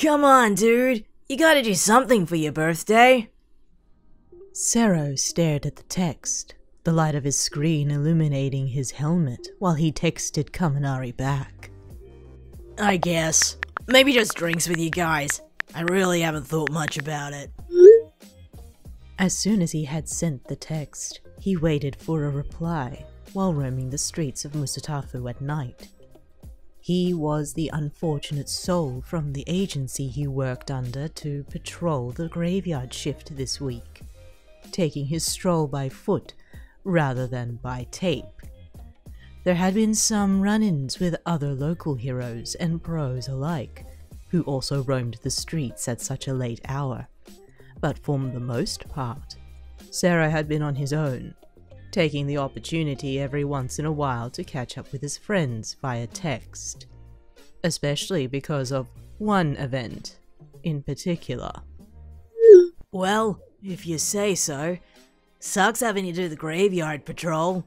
Come on, dude. You gotta do something for your birthday. Sero stared at the text, the light of his screen illuminating his helmet while he texted Kaminari back. I guess. Maybe just drinks with you guys. I really haven't thought much about it. As soon as he had sent the text, he waited for a reply while roaming the streets of Musutafu at night. He was the unfortunate soul from the agency he worked under to patrol the graveyard shift this week, taking his stroll by foot rather than by tape. There had been some run-ins with other local heroes and pros alike, who also roamed the streets at such a late hour, but for the most part, Sero had been on his own, taking the opportunity every once in a while to catch up with his friends via text, especially because of one event in particular. Well, if you say so. Sucks having to do the graveyard patrol.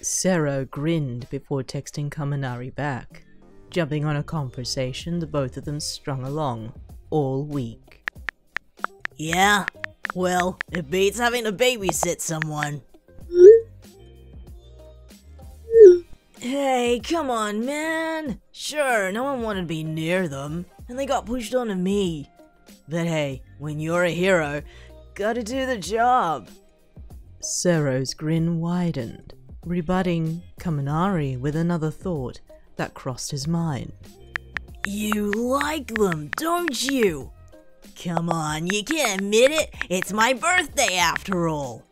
Sero grinned before texting Kaminari back, jumping on a conversation the both of them strung along all week. Yeah, well, it beats having to babysit someone. Hey, come on, man. Sure, no one wanted to be near them, and they got pushed onto me. But hey, when you're a hero, gotta do the job. Sero's grin widened, rebutting Kaminari with another thought that crossed his mind. You like them, don't you? Come on, you can't admit it. It's my birthday after all.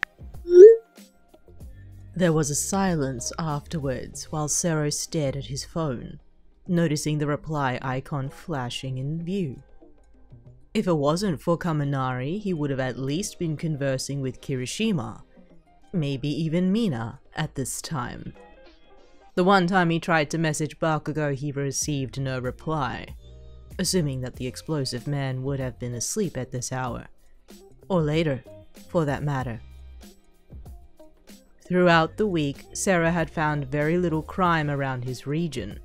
There was a silence afterwards while Sero stared at his phone, noticing the reply icon flashing in view. If it wasn't for Kaminari, he would have at least been conversing with Kirishima, maybe even Mina at this time. The one time he tried to message Bakugo, he received no reply, assuming that the explosive man would have been asleep at this hour, or later, for that matter. Throughout the week, Sero had found very little crime around his region,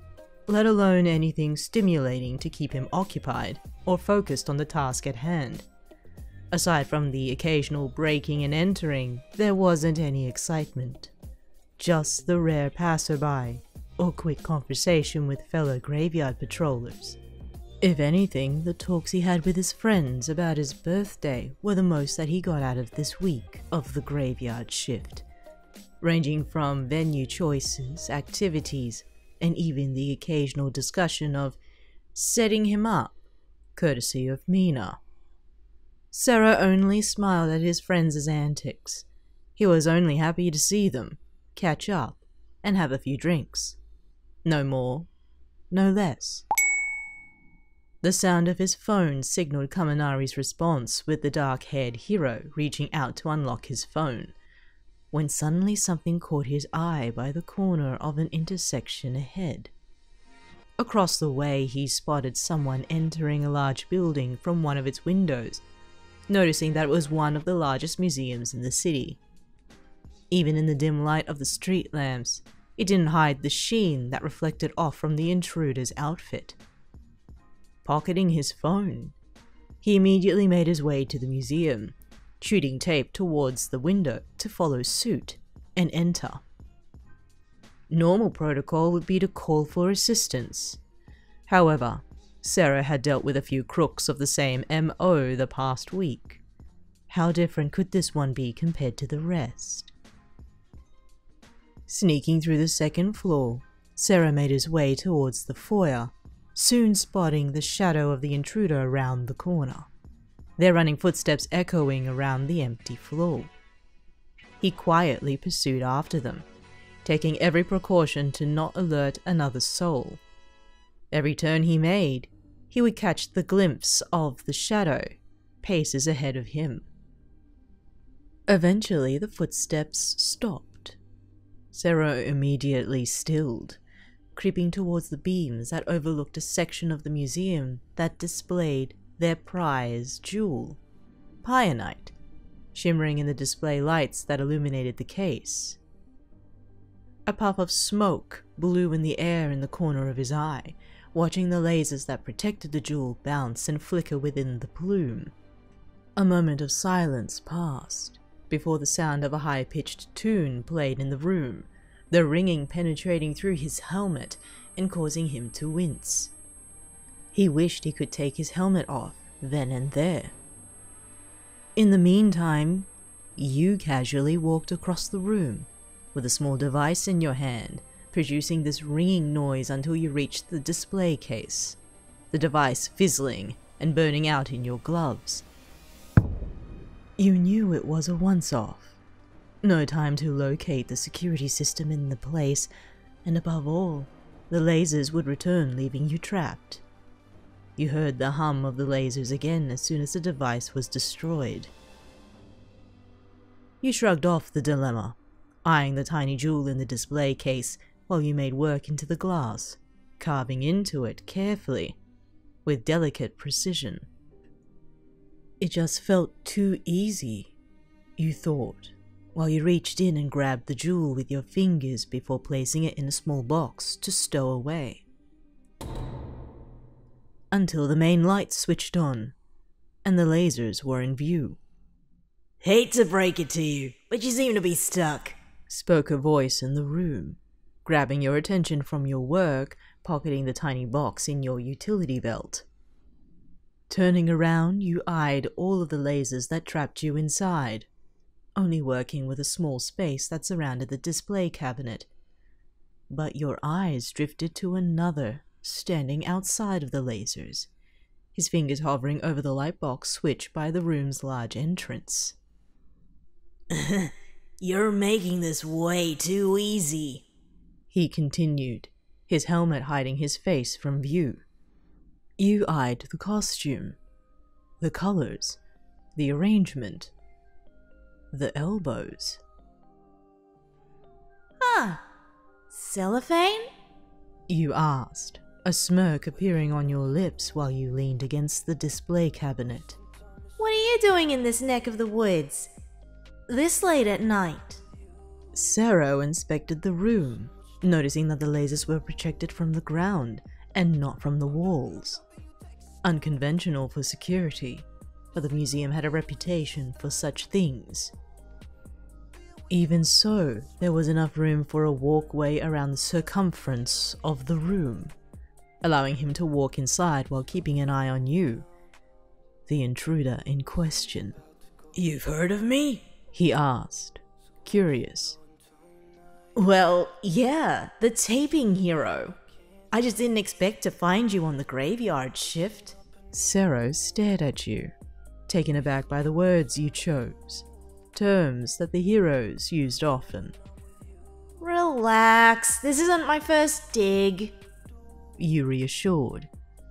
let alone anything stimulating to keep him occupied or focused on the task at hand. Aside from the occasional breaking and entering, there wasn't any excitement, just the rare passerby or quick conversation with fellow graveyard patrollers. If anything, the talks he had with his friends about his birthday were the most that he got out of this week of the graveyard shift, ranging from venue choices, activities, and even the occasional discussion of setting him up, courtesy of Mina. Sero only smiled at his friends' antics. He was only happy to see them, catch up, and have a few drinks. No more, no less. The sound of his phone signaled Kaminari's response, with the dark-haired hero reaching out to unlock his phone, when suddenly something caught his eye by the corner of an intersection ahead. Across the way, he spotted someone entering a large building from one of its windows, noticing that it was one of the largest museums in the city. Even in the dim light of the street lamps, it didn't hide the sheen that reflected off from the intruder's outfit. Pocketing his phone, he immediately made his way to the museum, shooting tape towards the window to follow suit and enter. Normal protocol would be to call for assistance. However, Sero had dealt with a few crooks of the same MO the past week. How different could this one be compared to the rest? Sneaking through the second floor, Sero made his way towards the foyer, soon spotting the shadow of the intruder around the corner, their running footsteps echoing around the empty floor. He quietly pursued after them, taking every precaution to not alert another soul. Every turn he made, he would catch the glimpse of the shadow, paces ahead of him. Eventually, the footsteps stopped. Sero immediately stilled, creeping towards the beams that overlooked a section of the museum that displayed their prize jewel, Peonite, shimmering in the display lights that illuminated the case. A puff of smoke blew in the air in the corner of his eye, watching the lasers that protected the jewel bounce and flicker within the plume. A moment of silence passed, before the sound of a high-pitched tune played in the room, the ringing penetrating through his helmet and causing him to wince. He wished he could take his helmet off then and there. In the meantime, you casually walked across the room, with a small device in your hand, producing this ringing noise until you reached the display case, the device fizzling and burning out in your gloves. You knew it was a once-off. No time to locate the security system in the place, and above all, the lasers would return, leaving you trapped. You heard the hum of the lasers again as soon as the device was destroyed. You shrugged off the dilemma, eyeing the tiny jewel in the display case while you made work into the glass, carving into it carefully, with delicate precision. It just felt too easy, you thought, while you reached in and grabbed the jewel with your fingers before placing it in a small box to stow away. Until the main lights switched on, and the lasers were in view. "Hate to break it to you, but you seem to be stuck," spoke a voice in the room, grabbing your attention from your work, pocketing the tiny box in your utility belt. Turning around, you eyed all of the lasers that trapped you inside, only working with a small space that surrounded the display cabinet. But your eyes drifted to another, standing outside of the lasers, his fingers hovering over the light box switch by the room's large entrance. "You're making this way too easy," he continued, his helmet hiding his face from view. You eyed the costume, the colors, the arrangement, the elbows. "Ah, cellophane?" you asked, a smirk appearing on your lips while you leaned against the display cabinet. "What are you doing in this neck of the woods? This late at night?" Sero inspected the room, noticing that the lasers were projected from the ground and not from the walls. Unconventional for security, but the museum had a reputation for such things. Even so, there was enough room for a walkway around the circumference of the room, allowing him to walk inside while keeping an eye on you, the intruder in question. "You've heard of me?" he asked, curious. "Well, yeah, the taping hero. I just didn't expect to find you on the graveyard shift." Sero stared at you, taken aback by the words you chose, terms that the heroes used often. "Relax, this isn't my first dig," you reassured,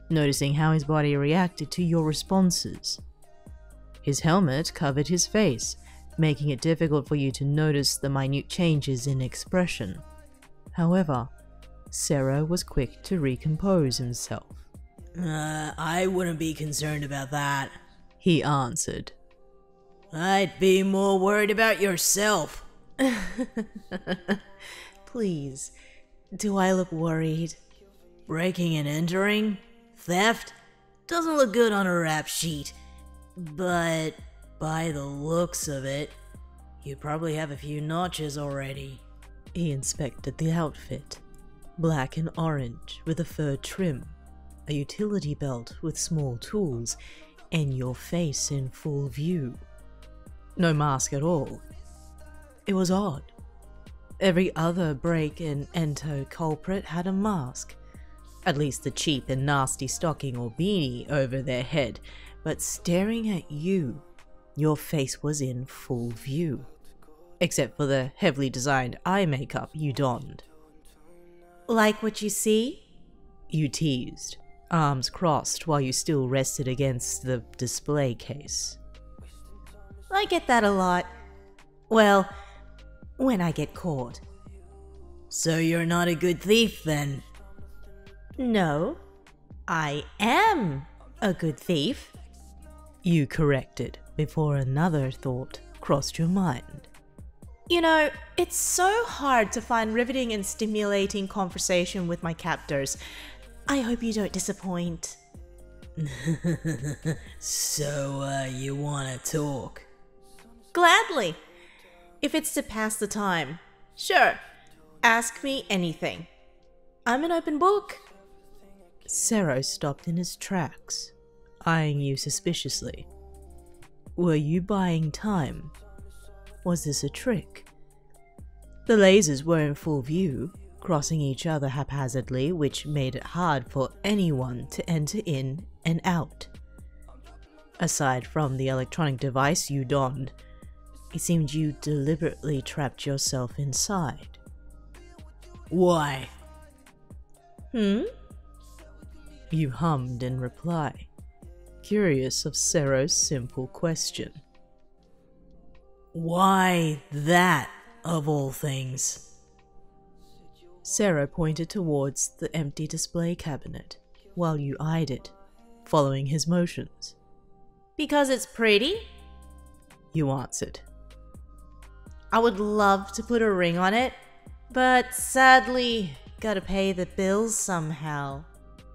noticing how his body reacted to your responses. His helmet covered his face, making it difficult for you to notice the minute changes in expression. However, Sero was quick to recompose himself. I wouldn't be concerned about that," he answered. "I'd be more worried about yourself." "Please, do I look worried?" "Breaking and entering? Theft? Doesn't look good on a rap sheet. But by the looks of it, you probably have a few notches already." He inspected the outfit. Black and orange with a fur trim, a utility belt with small tools, and your face in full view. No mask at all. It was odd. Every other break and enter culprit had a mask, at least the cheap and nasty stocking or beanie over their head, but staring at you, your face was in full view, except for the heavily designed eye makeup you donned. "Like what you see?" you teased, arms crossed while you still rested against the display case. "I get that a lot. Well, when I get caught." "So you're not a good thief then?" "No, I am a good thief," you corrected before another thought crossed your mind. You know, it's so hard to find riveting and stimulating conversation with my captors. I hope you don't disappoint. So, you wanna talk? Gladly! If it's to pass the time. Sure, ask me anything. I'm an open book. Sero stopped in his tracks, eyeing you suspiciously. Were you buying time? Was this a trick? The lasers were in full view, crossing each other haphazardly, which made it hard for anyone to enter in and out. Aside from the electronic device you donned, it seemed you deliberately trapped yourself inside. Why? You hummed in reply, curious of Sero's simple question. Why that, of all things? Sero pointed towards the empty display cabinet, while you eyed it, following his motions. Because it's pretty? You answered. I would love to put a ring on it, but sadly, gotta pay the bills somehow.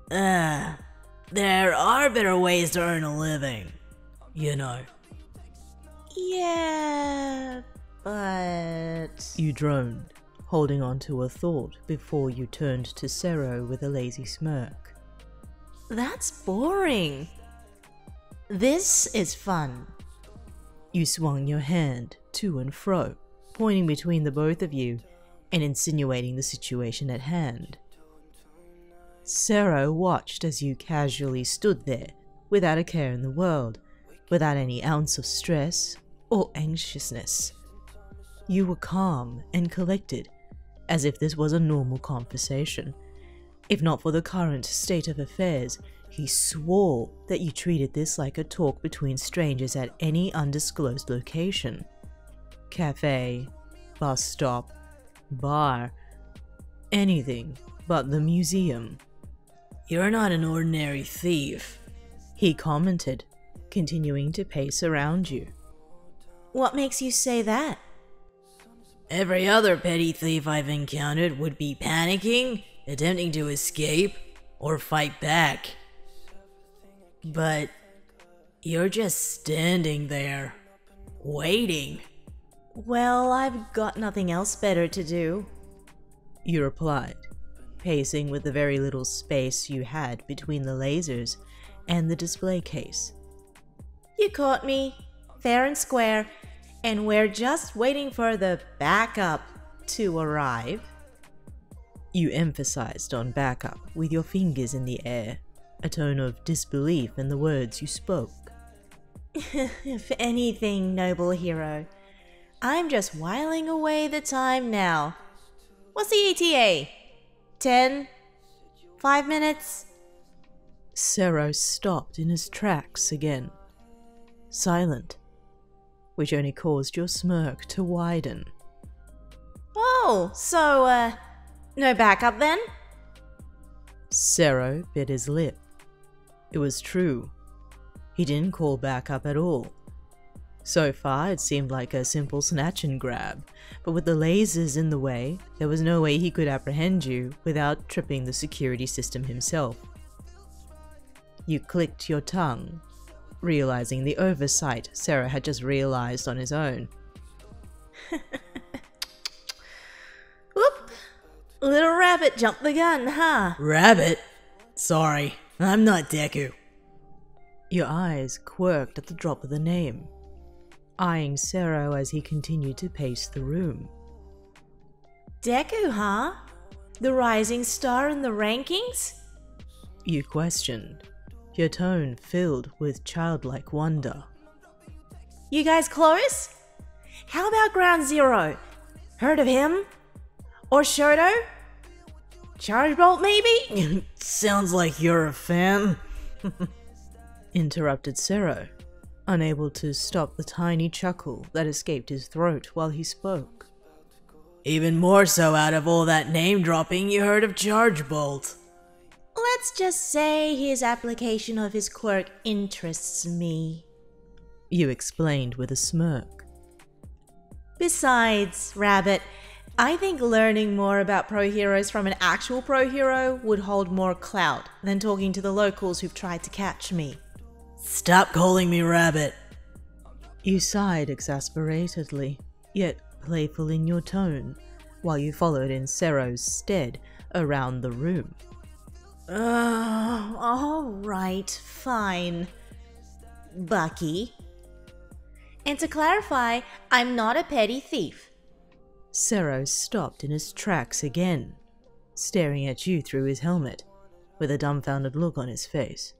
There are better ways to earn a living, you know. Yeah, but... You droned, holding on to a thought before you turned to Sero with a lazy smirk. That's boring. This is fun. You swung your hand to and fro, pointing between the both of you and insinuating the situation at hand. Sero watched as you casually stood there, without a care in the world, without any ounce of stress or anxiousness. You were calm and collected, as if this was a normal conversation. If not for the current state of affairs, he swore that you treated this like a talk between strangers at any undisclosed location. Cafe, bus stop, bar, anything but the museum. You're not an ordinary thief, he commented, continuing to pace around you. What makes you say that? Every other petty thief I've encountered would be panicking, attempting to escape, or fight back. But you're just standing there, waiting. Well, I've got nothing else better to do, you replied, pacing with the very little space you had between the lasers and the display case. You caught me, fair and square, and we're just waiting for the backup to arrive. You emphasized on backup with your fingers in the air, a tone of disbelief in the words you spoke. If anything, noble hero, I'm just whiling away the time now. What's the ETA? 10? 5 minutes? Sero stopped in his tracks again. Silent, which only caused your smirk to widen. Oh, so, no backup then? Sero bit his lip. It was true. He didn't call backup at all. So far, it seemed like a simple snatch and grab, but with the lasers in the way, there was no way he could apprehend you without tripping the security system himself. You clicked your tongue, realizing the oversight Sero had just realized on his own. Whoop! Little rabbit jumped the gun, huh? Rabbit? Sorry, I'm not Deku. Your eyes quirked at the drop of the name, eyeing Sero as he continued to pace the room. Deku, huh? The rising star in the rankings? You questioned, your tone filled with childlike wonder. You guys close? How about Ground Sero? Heard of him? Or Shoto? Chargebolt maybe? Sounds like you're a fan. Interrupted Sero, unable to stop the tiny chuckle that escaped his throat while he spoke. Even more so out of all that name dropping, you heard of Chargebolt. Let's just say his application of his quirk interests me, you explained with a smirk. Besides, Rabbit, I think learning more about pro heroes from an actual pro hero would hold more clout than talking to the locals who've tried to catch me. Stop calling me Rabbit. You sighed exasperatedly, yet playful in your tone, while you followed in Sero's stead around the room. Alright, fine. Bucky. And to clarify, I'm not a petty thief. Sero stopped in his tracks again, staring at you through his helmet, with a dumbfounded look on his face.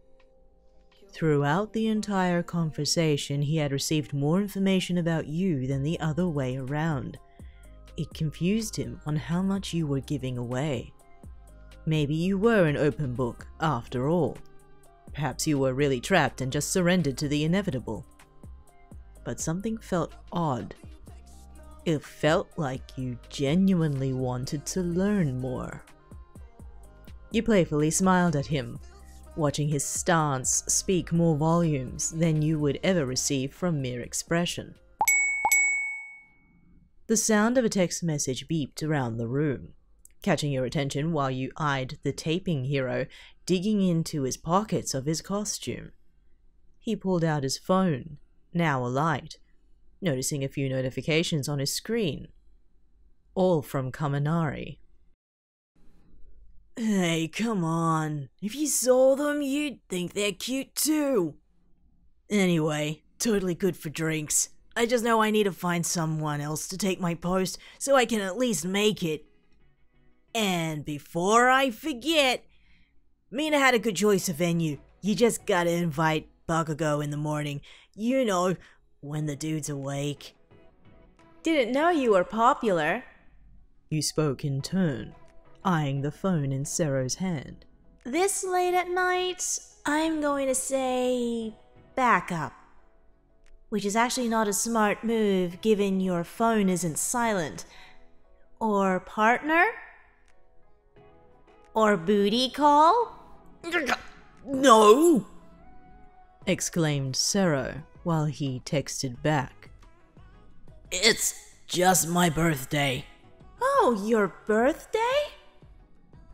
Throughout the entire conversation, he had received more information about you than the other way around. It confused him on how much you were giving away. Maybe you were an open book, after all. Perhaps you were really trapped and just surrendered to the inevitable. But something felt odd. It felt like you genuinely wanted to learn more. You playfully smiled at him, watching his stance speak more volumes than you would ever receive from mere expression. The sound of a text message beeped around the room, catching your attention while you eyed the taping hero digging into his pockets of his costume. He pulled out his phone, now alight, noticing a few notifications on his screen. All from Kaminari. Hey, come on. If you saw them, you'd think they're cute too. Anyway, totally good for drinks. I just know I need to find someone else to take my post so I can at least make it. And before I forget, Mina had a good choice of venue. You just gotta invite Bakugo in the morning. You know, when the dude's awake. Didn't know you were popular. You spoke in turn, eyeing the phone in Sero's hand. This late at night, I'm going to say back up. Which is actually not a smart move given your phone isn't silent. Or partner? Or booty call? No! Exclaimed Sero, while he texted back. It's just my birthday. Oh, your birthday?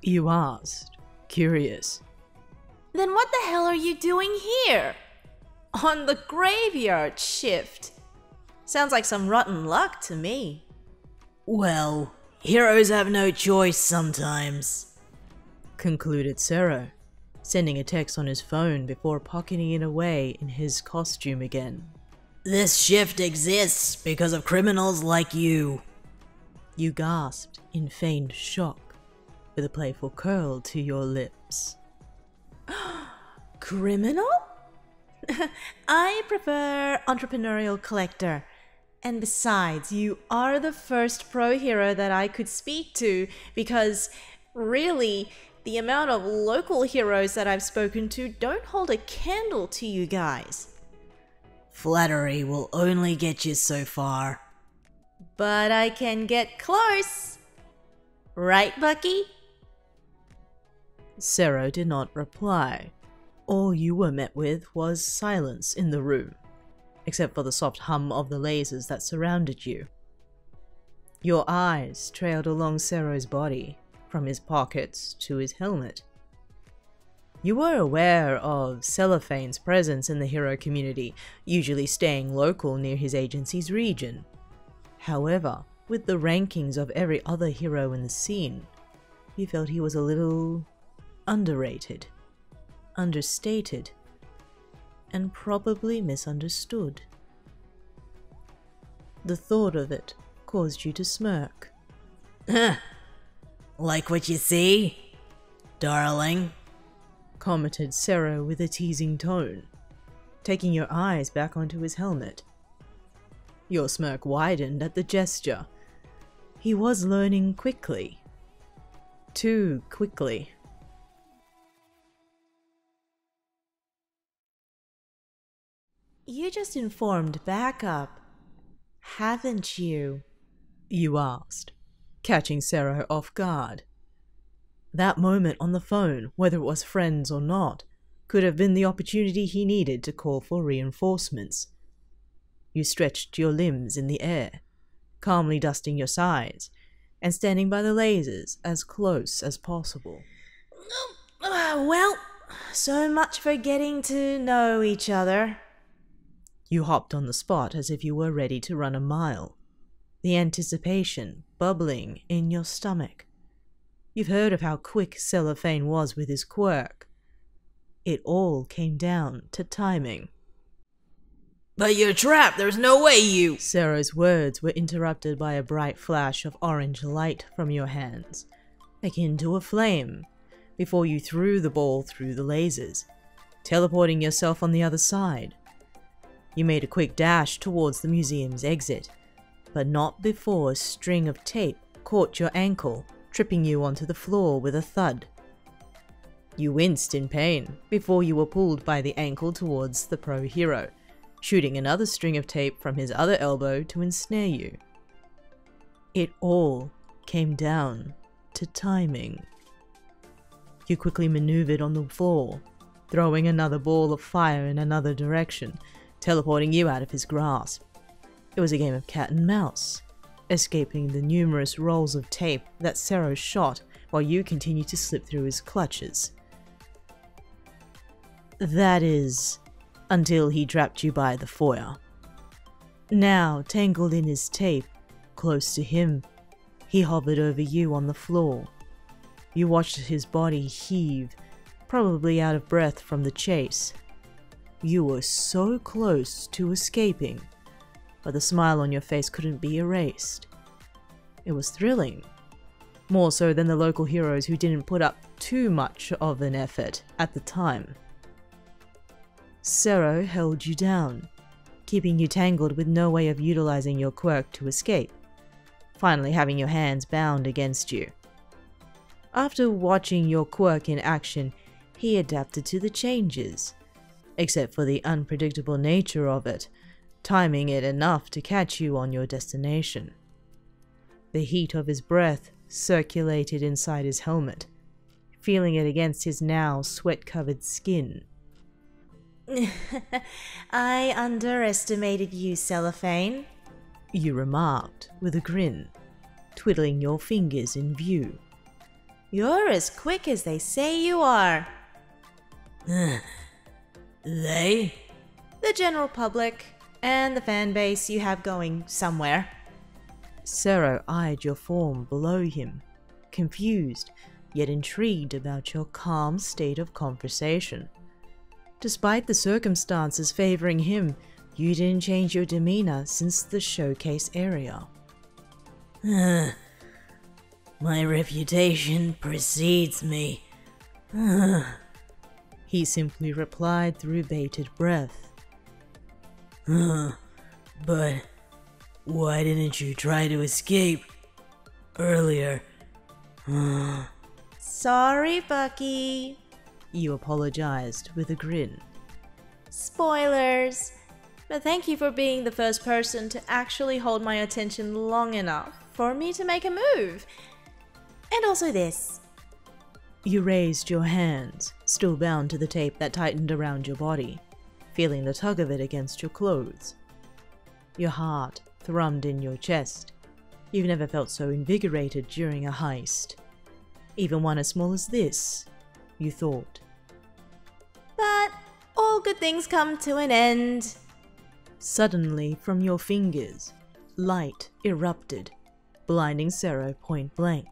You asked, curious. Then what the hell are you doing here? On the graveyard shift? Sounds like some rotten luck to me. Well, heroes have no choice sometimes, concluded Sero, sending a text on his phone before pocketing it away in his costume again. This shift exists because of criminals like you. You gasped in feigned shock, with a playful curl to your lips. Criminal? I prefer entrepreneurial collector. And besides, you are the first pro hero that I could speak to, because really, the amount of local heroes that I've spoken to don't hold a candle to you guys. Flattery will only get you so far. But I can get close. Right, Bucky? Sero did not reply. All you were met with was silence in the room, except for the soft hum of the lasers that surrounded you. Your eyes trailed along Sero's body, from his pockets to his helmet. You were aware of Cellophane's presence in the hero community, usually staying local near his agency's region. However, with the rankings of every other hero in the scene, you felt he was a little underrated, understated, and probably misunderstood. The thought of it caused you to smirk. Like what you see, darling? Commented Sero with a teasing tone, taking your eyes back onto his helmet. Your smirk widened at the gesture. He was learning quickly. Too quickly. You just informed backup, haven't you? You asked, catching Sero off guard. That moment on the phone, whether it was friends or not, could have been the opportunity he needed to call for reinforcements. You stretched your limbs in the air, calmly dusting your sides, and standing by the lasers as close as possible. Well, so much for getting to know each other. You hopped on the spot as if you were ready to run a mile, the anticipation bubbling in your stomach. You've heard of how quick Cellophane was with his quirk. It all came down to timing. But you're trapped, there's no way you— Sero's words were interrupted by a bright flash of orange light from your hands, akin to a flame, before you threw the ball through the lasers, teleporting yourself on the other side. You made a quick dash towards the museum's exit, but not before a string of tape caught your ankle, tripping you onto the floor with a thud. You winced in pain before you were pulled by the ankle towards the pro hero, shooting another string of tape from his other elbow to ensnare you. It all came down to timing. You quickly maneuvered on the floor, throwing another ball of fire in another direction, teleporting you out of his grasp. It was a game of cat and mouse, escaping the numerous rolls of tape that Sero shot while you continued to slip through his clutches. That is, until he trapped you by the foyer. Now, tangled in his tape, close to him, he hovered over you on the floor. You watched his body heave, probably out of breath from the chase. You were so close to escaping, but the smile on your face couldn't be erased. It was thrilling, more so than the local heroes who didn't put up too much of an effort at the time. Sero held you down, keeping you tangled with no way of utilizing your quirk to escape, finally having your hands bound against you. After watching your quirk in action, he adapted to the changes, except for the unpredictable nature of it, timing it enough to catch you on your destination. The heat of his breath circulated inside his helmet, feeling it against his now sweat-covered skin. I underestimated you, Cellophane, you remarked with a grin, twiddling your fingers in view. You're as quick as they say you are. They? The general public, and the fan base you have going somewhere. Sero eyed your form below him, confused yet intrigued about your calm state of conversation. Despite the circumstances favoring him, you didn't change your demeanor since the showcase area. My reputation precedes me. He simply replied through bated breath. But why didn't you try to escape earlier? Sorry, Bucky, you apologized with a grin. Spoilers, but thank you for being the first person to actually hold my attention long enough for me to make a move. And also this. You raised your hands, still bound to the tape that tightened around your body, feeling the tug of it against your clothes. Your heart thrummed in your chest. You've never felt so invigorated during a heist, even one as small as this, you thought. But all good things come to an end. Suddenly, from your fingers, light erupted, blinding Sero point blank.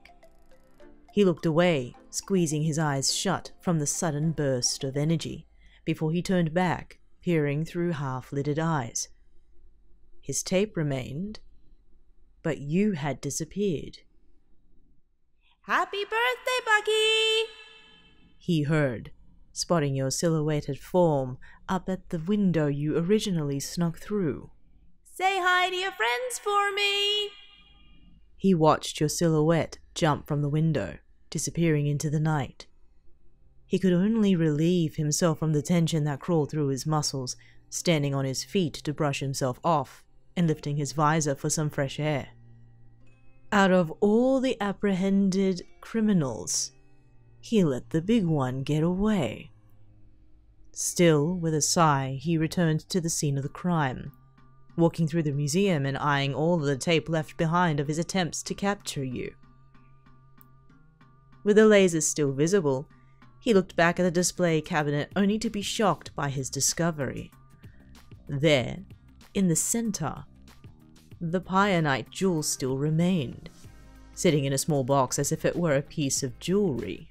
He looked away, squeezing his eyes shut from the sudden burst of energy, before he turned back, peering through half-lidded eyes. His tape remained, but you had disappeared. Happy birthday, Bucky! He heard, spotting your silhouetted form up at the window you originally snuck through. Say hi to your friends for me! He watched your silhouette jump from the window, disappearing into the night. He could only relieve himself from the tension that crawled through his muscles, standing on his feet to brush himself off and lifting his visor for some fresh air. Out of all the apprehended criminals, he let the big one get away. Still, with a sigh, he returned to the scene of the crime, walking through the museum and eyeing all of the tape left behind of his attempts to capture you. With the lasers still visible, he looked back at the display cabinet only to be shocked by his discovery. There, in the center, the Peonite jewel still remained, sitting in a small box as if it were a piece of jewelry.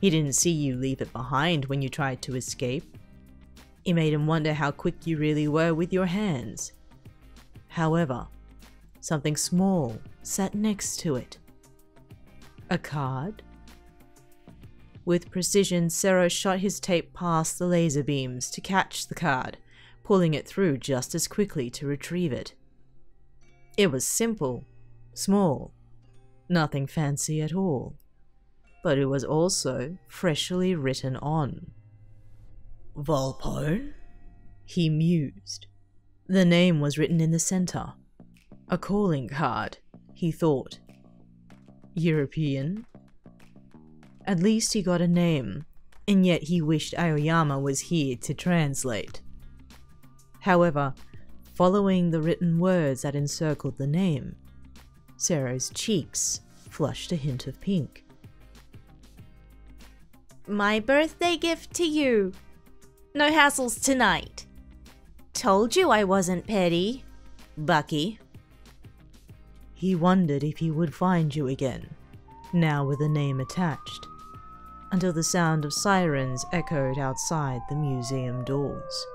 He didn't see you leave it behind when you tried to escape. It made him wonder how quick you really were with your hands. However, something small sat next to it. A card? With precision, Sero shot his tape past the laser beams to catch the card, pulling it through just as quickly to retrieve it. It was simple, small, nothing fancy at all, but it was also freshly written on. Volpone? He mused. The name was written in the center. A calling card, he thought. European? At least he got a name, and yet he wished Aoyama was here to translate. However, following the written words that encircled the name, Sero's cheeks flushed a hint of pink. My birthday gift to you. No hassles tonight. Told you I wasn't petty, Bucky. He wondered if he would find you again, now with a name attached, until the sound of sirens echoed outside the museum doors.